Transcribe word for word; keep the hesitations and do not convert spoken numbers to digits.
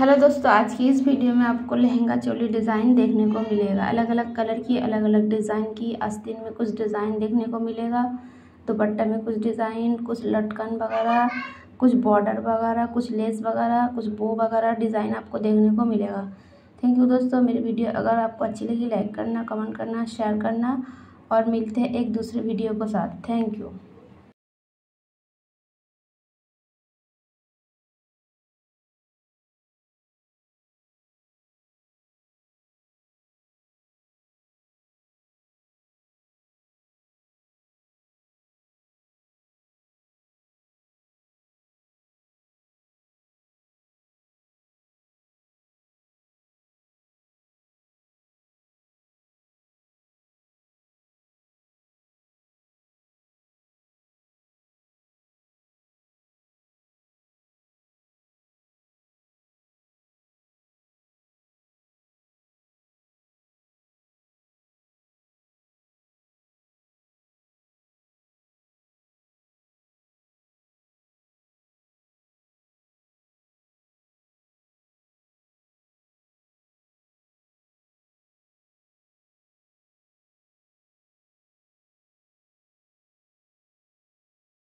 Hello दोस्तों, आज की इस वीडियो में आपको लहंगा चोली डिज़ाइन देखने को मिलेगा। अलग अलग कलर की, अलग अलग डिज़ाइन की। आस्तीन में कुछ डिज़ाइन देखने को मिलेगा, दुपट्टा में कुछ डिज़ाइन, कुछ लटकन वगैरह, कुछ बॉर्डर वगैरह, कुछ लेस वगैरह, कुछ बो वगैरह डिज़ाइन आपको देखने को मिलेगा। थैंक यू दोस्तों। मेरी वीडियो अगर आपको अच्छी लगी लाइक करना, कमेंट करना, शेयर करना और मिलते हैं एक दूसरे वीडियो के साथ। Thank you.